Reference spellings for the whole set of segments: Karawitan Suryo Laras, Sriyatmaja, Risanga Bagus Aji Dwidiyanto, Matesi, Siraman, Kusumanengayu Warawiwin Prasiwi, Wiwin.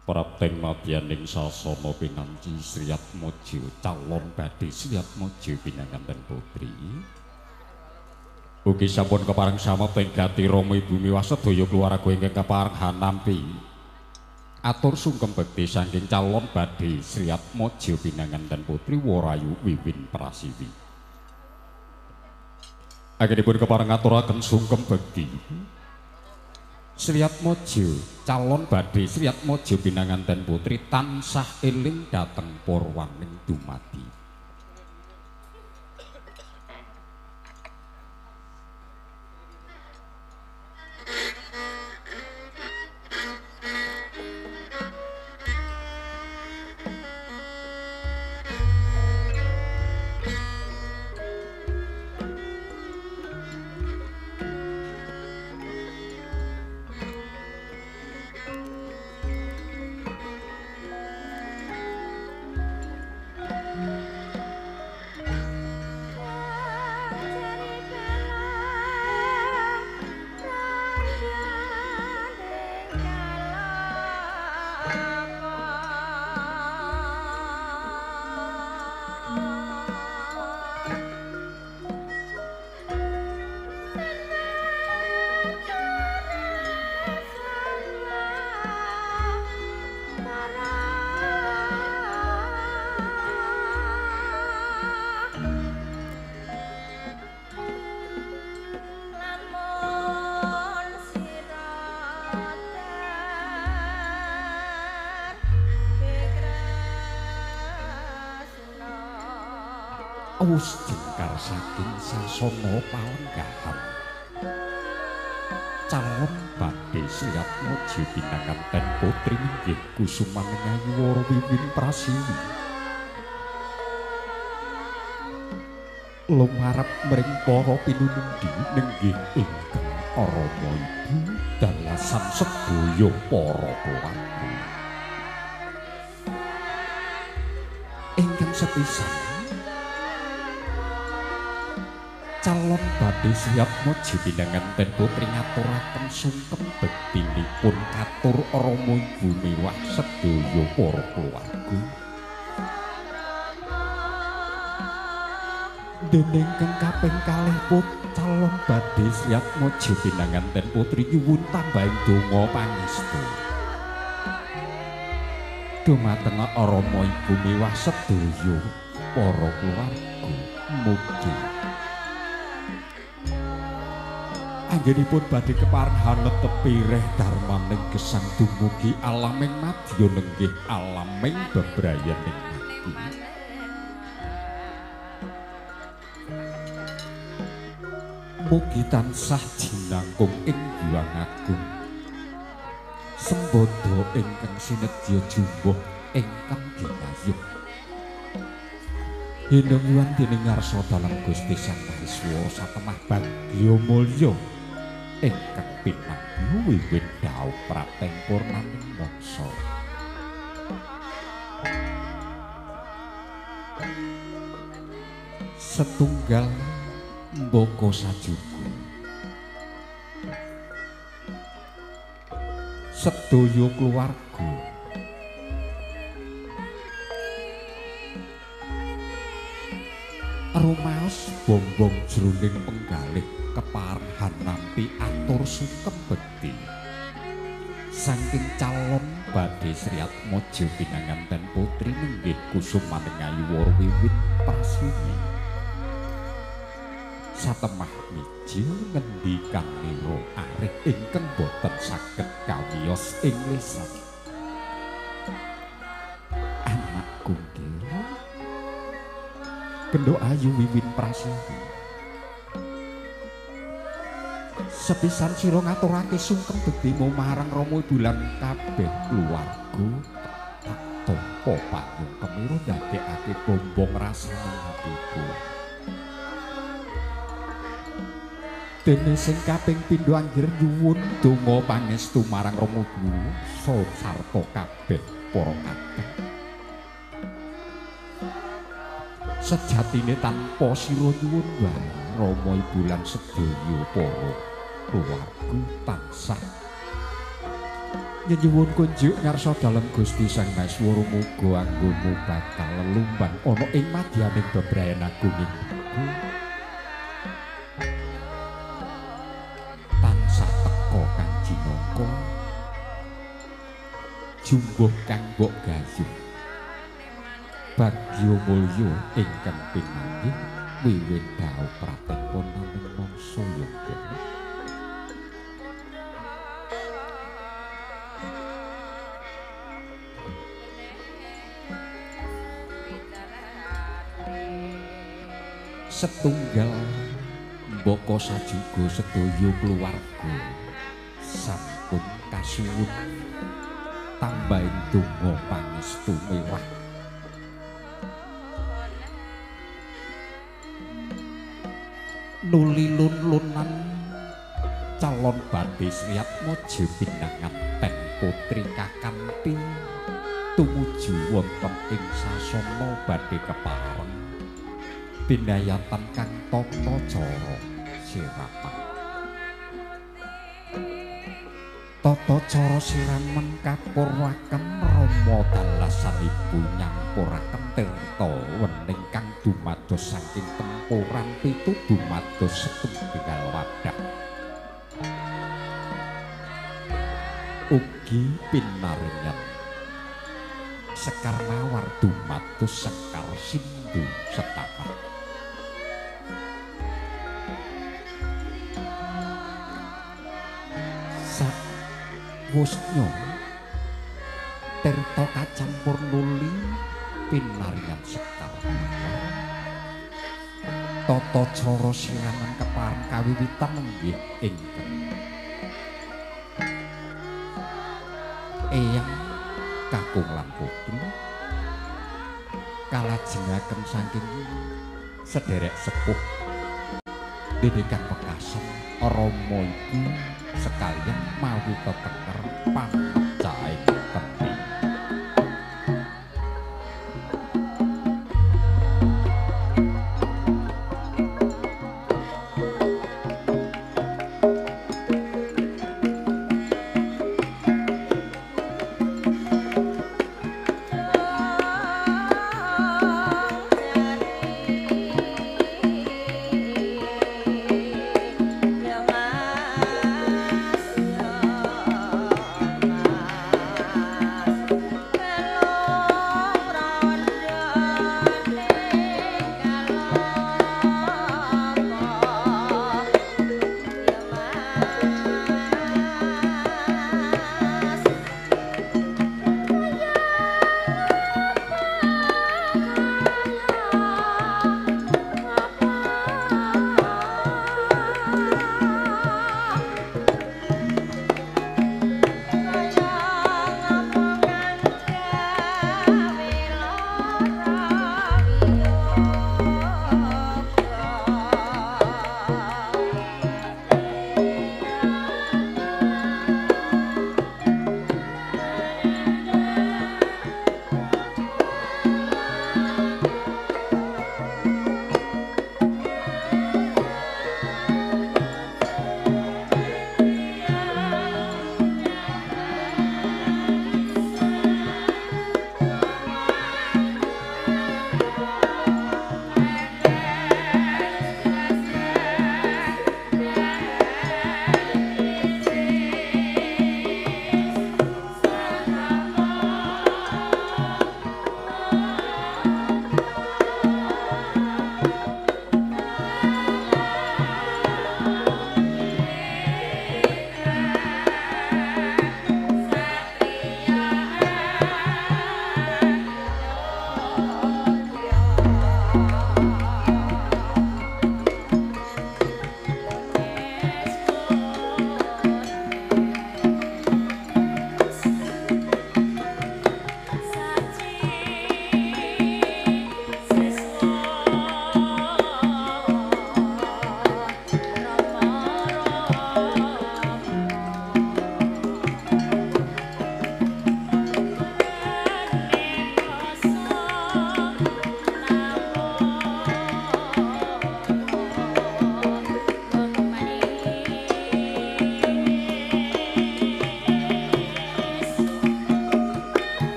Prapteng madyaning sasana pinanci Sriyatmaja calon badhe Sriyatmaja pinanganten putri. Ugi sampun kepareng samapeng gati rama bumi wasadaya kulawarga ingkang kepareng hanampi atur sungkem bekti saking calon badhe Sriyatmaja pinanganten putri Warayu Wiwin Prasiwi. Akhiripun kepareng aturaken sungkem bekti Sriyatmaja calon badhe Sriyatmaja pinanganten putri tansah eling dhateng Purwaning dumadi. Aus jengkal saking sasana palenggahan calon badhe Sriyatmaja pinanganten putri inggih Kusumanengayu Warawiwin Prasiwi lumarep mring para pinunundi nenggih ingkang Rama Ibu dalasan sedaya para pelaku ingkang sepisan calon badhe Sriyatmaja pinanganten putri ngaturaken sungkem bektinipun katur Rama Ibu mewah sedaya para kulawarga dening kang kaping kalih calon badhe Sriyatmaja pinanganten putri nyuwun tambahing donga pangestu dumateng Rama Ibu mewah sedaya para kulawarga mugi anggenipun badhe kepareng hanetep pireh darmaning gesang dumugi alaming madya nenggih alaming bebrayaning ati. Mugi tansah jinangkung ing Hyang Agung sembada ingkang sinedya jumbuh ingkang ginayuh. Hinungguhan dening ngarsa dalam Gusti Sang Mahiswa satemah bagya mulya ingkang pinampi wiwit dhaup Prapteng purnaning mangsa. Setunggal mbaka sajuku sedaya keluarga rumaos bombong jroning penggalih kepareng hanampi atur sungkem bekti saking calon badhe Sriyatmaja pinanganten putri nenggih Kusumanengayu Warawiwin Prasiwi satemah mijil ngendi kanira arih ingkang boten saged kawiyos ing lisan anak kunggil Kendha Ayu Wiwin Prasiwi sepisan sira ngaturake sungkem bektimu marang Rama Ibu lan kabeh keluarga tanpa panyun kemira ndadekake bombong rasane atiku dene sing kaping pindho anggere nyuwun donga pangestu marang Rama Ibu sarta kabeh para kakang sejatine tanpa sira nyuwun wae Rama Ibu lan sedaya para keluarga tansah nyuwun kunjuk ngarsa dalem Gusti Sang Maswara muga anggomu bakal lumbang ana ing madyaning bebrayan agunging tansah teka kang jinaka jumbuh kang mbok gayuh bagya mulya ing kemping nanging wiwit tau pratekon nang mangsa yoga. Setunggal mboko sajuga sedaya keluarga sampun kasuwun tambahin donga pangestu mewah nuli lun-lunan calon badhe sriyat mojo pinangan ten putri kakanthi tumuju wonten ing sasana badhe kepareng pinayatan kang tata cara siraman kapurwaken rama talasanipun nyampuraken tirta wening kang dumados saking tempuran pitu dumados setunggal wadah ugi pinaringan sekar mawar dumados sekar sindu setapak Wusnya tirta kacampur nuli pinaringan sekar tata cara siraman kepareng kawiwitan nggih ingkang eyang kakung lan putri kalajengaken saking sederek sepuh dedekan pekasan Rama iku sekalian mawi teteker pancahing tepi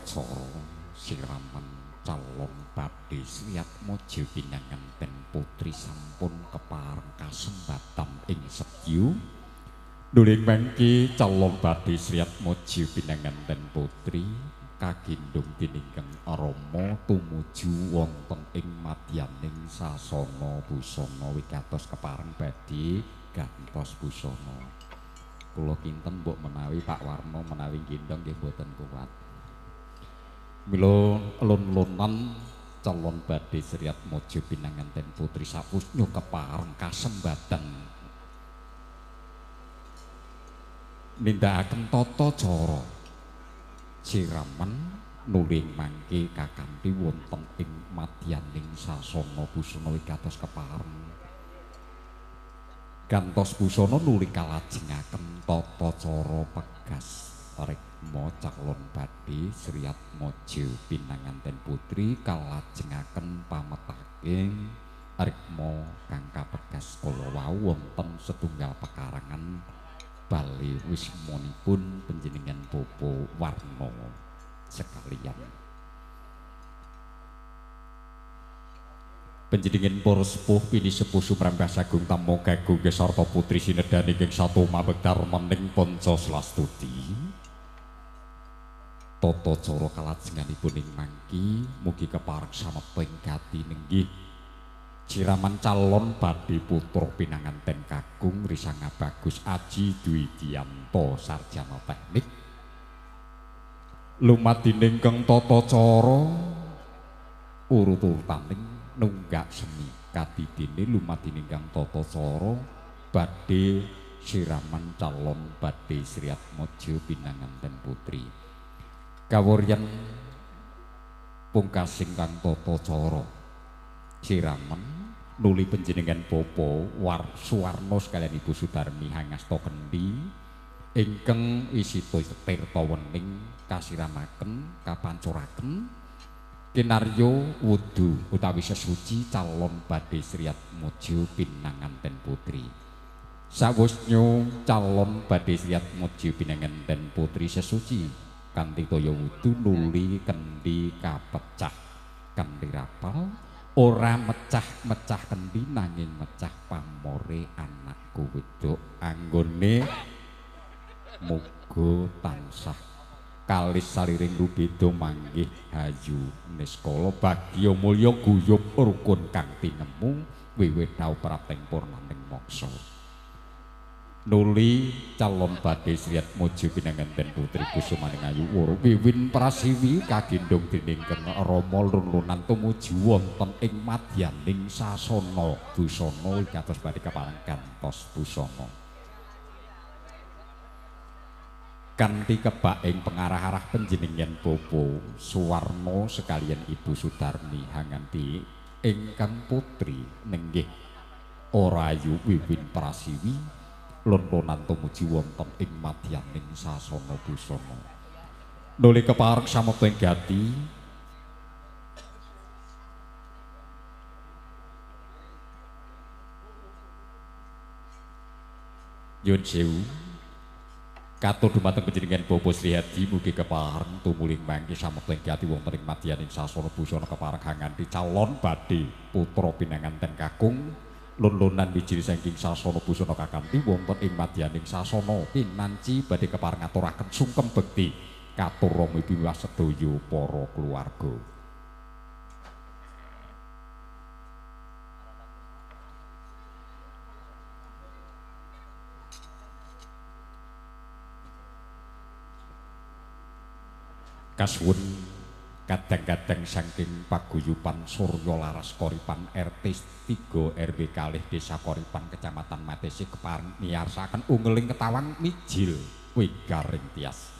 Kocoro siraman calon badhe sriyat mojo pinangenten putri sampun kepareng kasembatan ing setyu. Duling mangke calon badhe sriyat mojo pinangenten putri kakindung tiningkang Rama tumuju wonten ing madyaning sasana busana wigatos kepareng badhe gantos busana. Kula kinten mbok menawi Pak Warno menawi gendong nggih mboten kuat. Mila lon-lonan calon badhe sriyat mojo pinanganten putri sapusnya kepareng kasembadan nindakaken tata cara siraman nuling mangke kakanthi wonten ing madyaning sasana busana wigatos kepareng gantos busana nuli kalajengaken tata cara pegas rikma calon badhe sriyat mojo pinanganten putri kalajengaken pametaking rikma kang kapegas kala wau wonten setunggal pekarangan bali wismonipun panjenengan Bopo Warno sekalian. Panjenengan para sepuh pilih sepuh sumrambah sagung tamo kagung sarta putri sinedhani ing satu mabektar mening panca slastuti. Tata cara kalajenganipun ing mangki mugi kepareng sameping katining nggih. Siraman calon badhe putra pinanganten kakung Risanga Bagus Aji Dwidiyanto sarjana teknik lumadining keng tata cara urut-urutaning nunggak semi kadidene lumadining keng tata cara badhe siraman calon badhe sriyat mojo pinanganten putri kawaryan pungkasing kang tata cara siraman nuli panjenengan Bopo Warno sekalian Ibu Sudarmi hangasta kendhi ingkang isih tirta wening kasiramaken kapancuraken kinarya wudu utawi sesuci calon badhe sriyat mojo pinanganten putri sawusnya calon badhe sriyat mojo pinanganten putri sesuci kanthi toya wudu nuli kendhi kapecah kendhi rapal ora mecah-mecah kendhi nanging mecah pamore anakku wedok anggone muga tansah kalis saliring rubeda manggih hayu niskala bagya mulya guyub rukun kang tinemu wiwit tau prapting purnaning mangsa nuli calon badhe sriyat mojo pinanganten putri kusumaning ayu woro wiwin prasiwi kagindung dening Kena Rama lununan tumuju wonten ing madyaning sasana busana kados badhe kapareng gantos busana kanthi kebak ing pengarah-arah panjenengan Bopo Suwarno sekalian Ibu Sudarni hanganti ingkang putri nenggih ora ayu wiwin prasiwi lon-lonan tumuju wonten ing madyaning sasana busana nuli kepareng sameping gati nyuwun sewu katur dumateng panjenengan Bapak Sri Hadi mugi kepareng tumuling mangke sameping gati wonten ing madyaning sasana busana kepareng nganti calon badhe putra pinanganten kakung lon-lonan wijiri saking sasana busana kakanthi wonten ing madyaning sasana pinanci badhe kepareng ngaturaken sungkem bekti katur rama biwas sedaya para keluarga kasuwun kadang-kadang saking paguyuban Suryo Laras Koripan RT 3 RW Kalih Desa Koripan Kecamatan Matesi kepareng niyarsaken unggeling ketawang mijil wigaring tias